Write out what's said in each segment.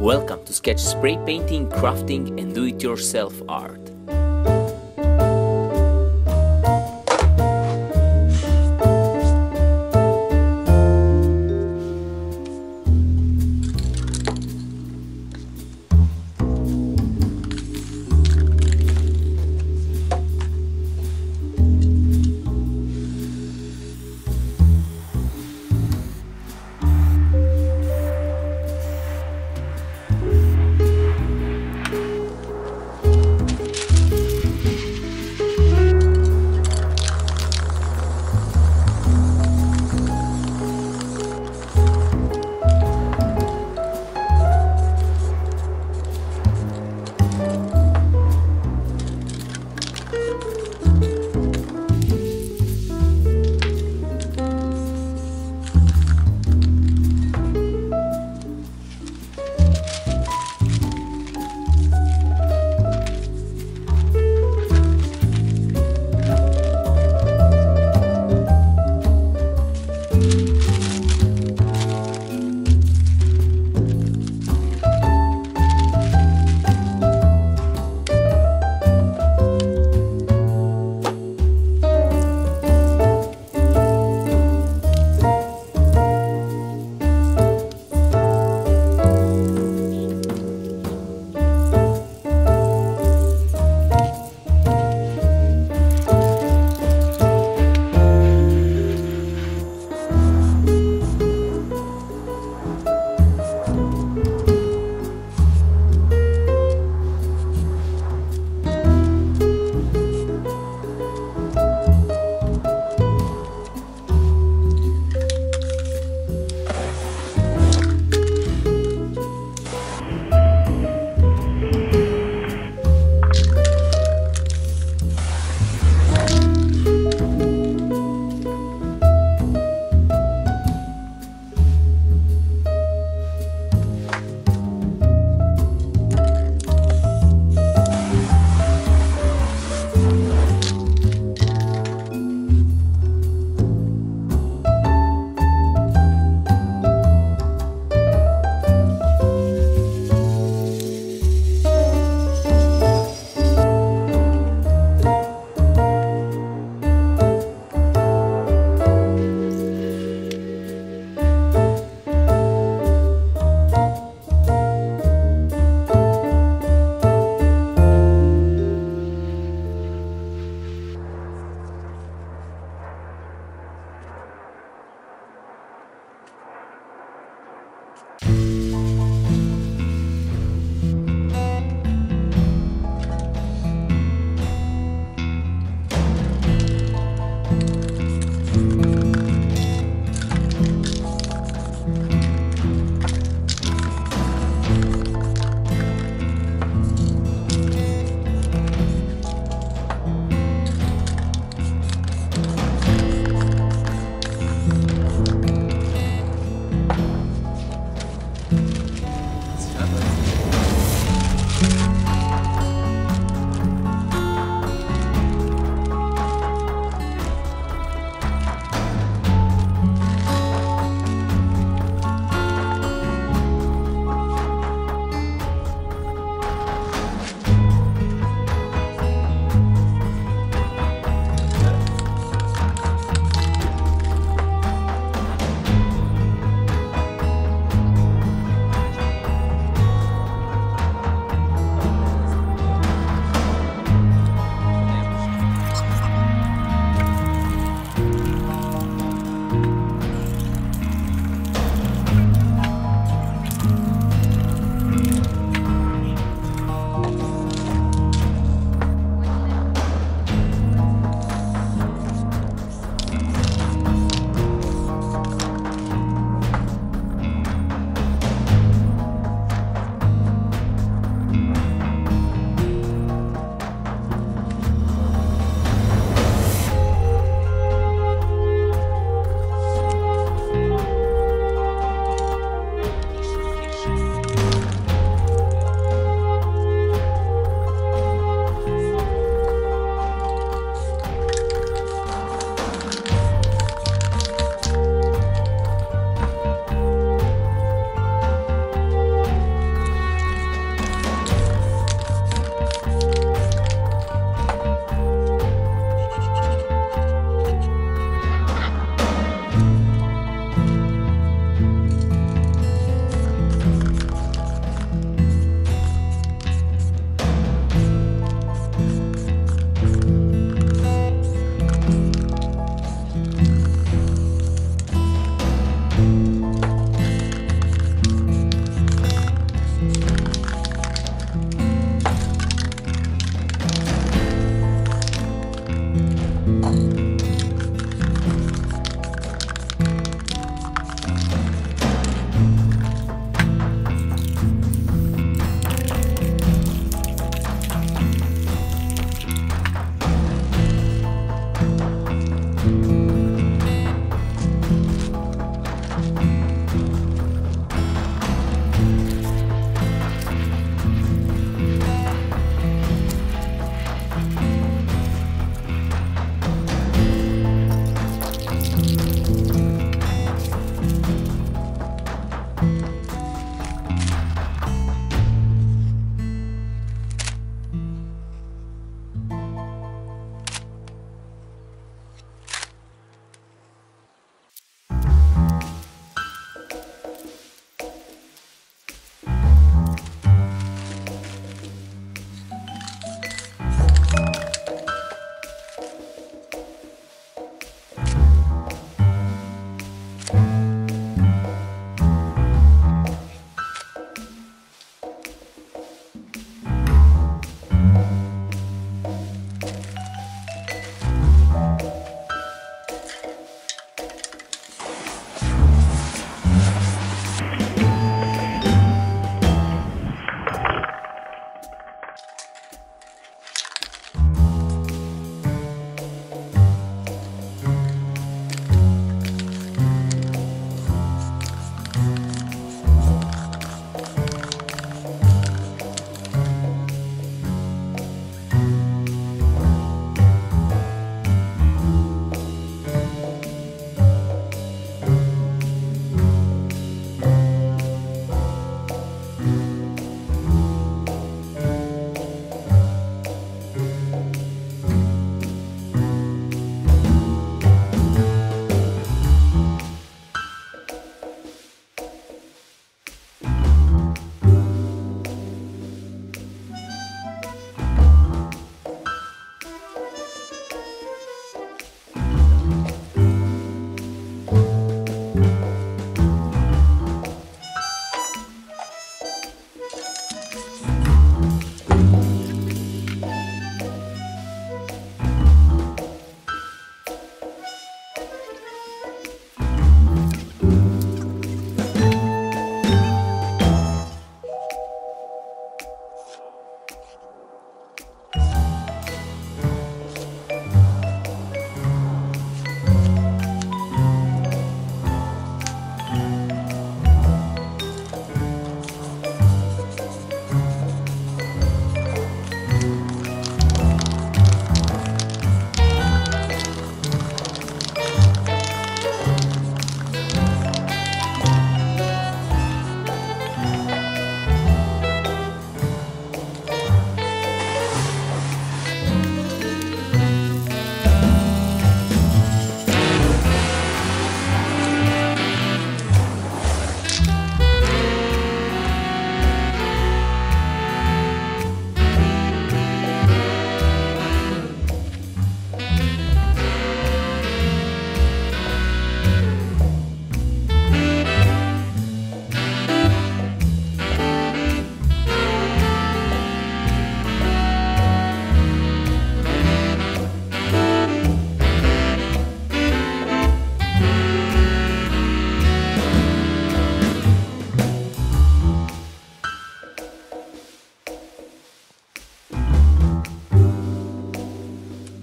Welcome to Skech Spray Painting, Crafting and Do-It-Yourself Art.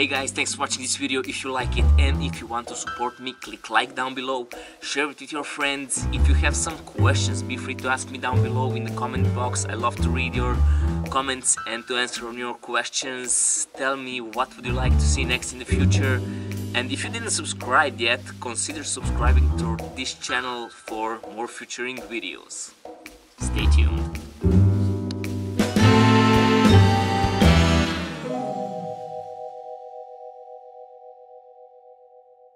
Hey guys, thanks for watching this video. If you like it and if you want to support me, click like down below, share it with your friends. If you have some questions, be free to ask me down below in the comment box. I love to read your comments and to answer on your questions. Tell me what would you like to see next in the future. And if you didn't subscribe yet, consider subscribing to this channel for more featuring videos. Stay tuned.